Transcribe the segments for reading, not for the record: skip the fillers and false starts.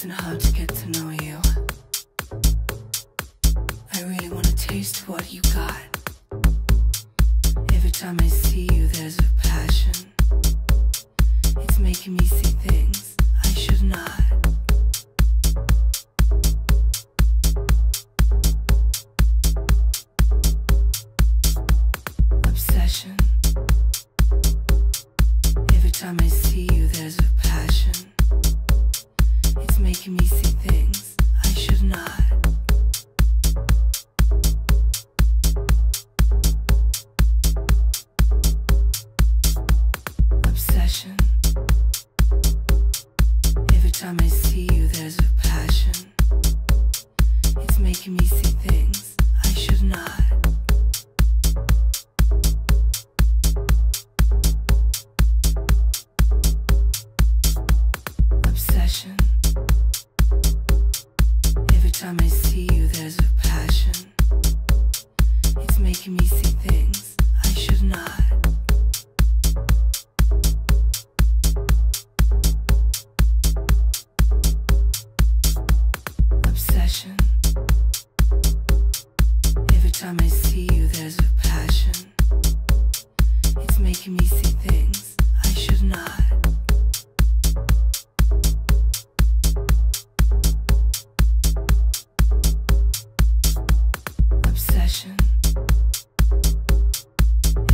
isn't hard to get to know you. I really want to taste what you got. Every time I see you, there's a passion. It's making me see things I should not. Obsession. Every time I see you, there's a passion. It's making me see things I should not. Obsession. Every time I see you, there's a passion. It's making me see things I should not. Obsession. Every time I see you, there's a passion. It's making me see things I should not. Obsession.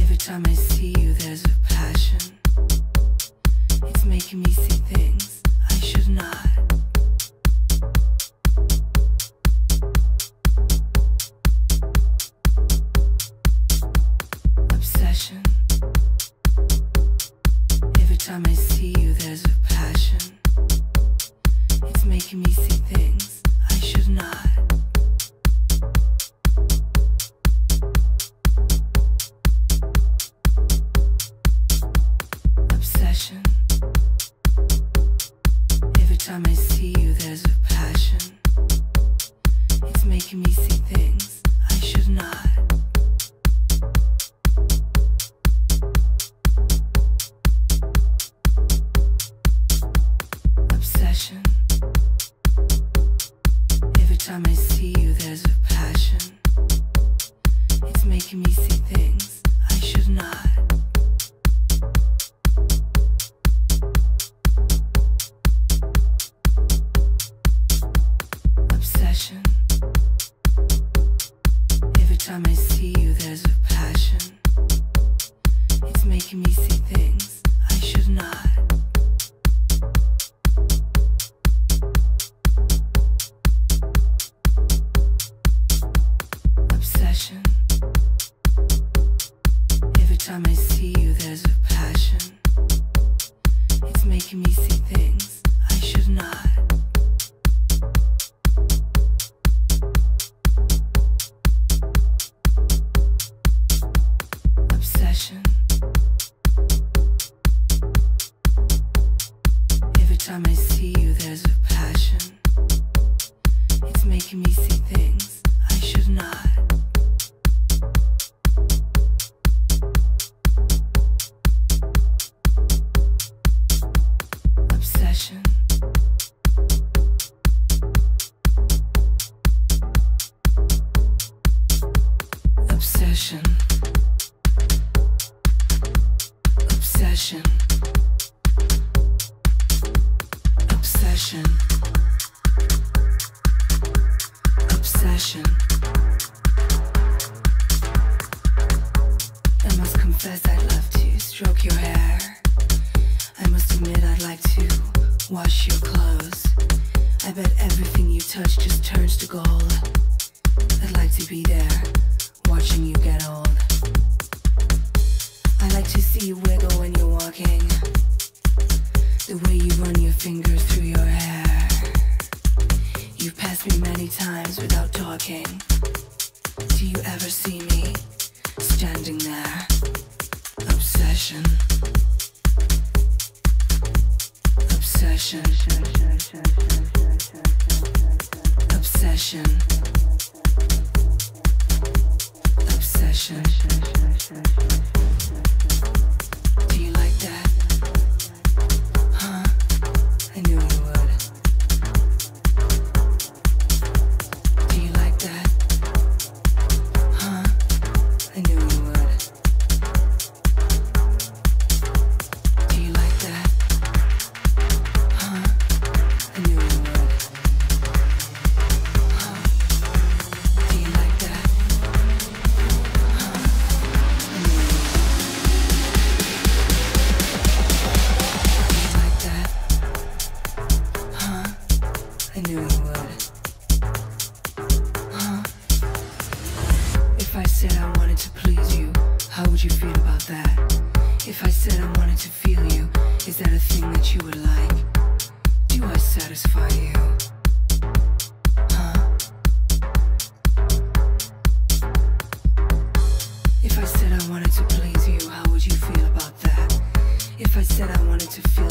Every time I see you, there's a passion. It's making me see things I should not. Obsession. Every time I see you, there's a passion. It's making me see things I should not. Obsession. Every time I see you, there's a passion. It's making me see things I should not. Obsession. Every time I see you, there's a passion. It's making me see things I should not. Obsession. Every time I see you, there's a passion. It's making me see things I should not. Obsession. Every time I see you, there's a passion. It's making me see things I should not. Obsession. Every time I see you, there's a passion. It's making me see things I should not. Obsession. Every time I see you, there's a passion. It's making me see things I should not. Obsession. Obsession. Obsession. Obsession. Obsession. I must confess I'd love to stroke your hair. I must admit I'd like to wash your clothes. I bet everything you touch just turns to gold. I'd like to be there, watching you get old. I like to see you wiggle when you're walking, the way you run your fingers through your hair. You've passed me many times without talking. Do you ever see me standing there? Obsession. Obsession. Obsession. Obsession. Do you like that? Huh? I knew you would. said I wanted to please you, how would you feel about that? If I said I wanted to feel you, is that a thing that you would like? Do I satisfy you? Huh? If I said I wanted to please you, how would you feel about that? If I said I wanted to feel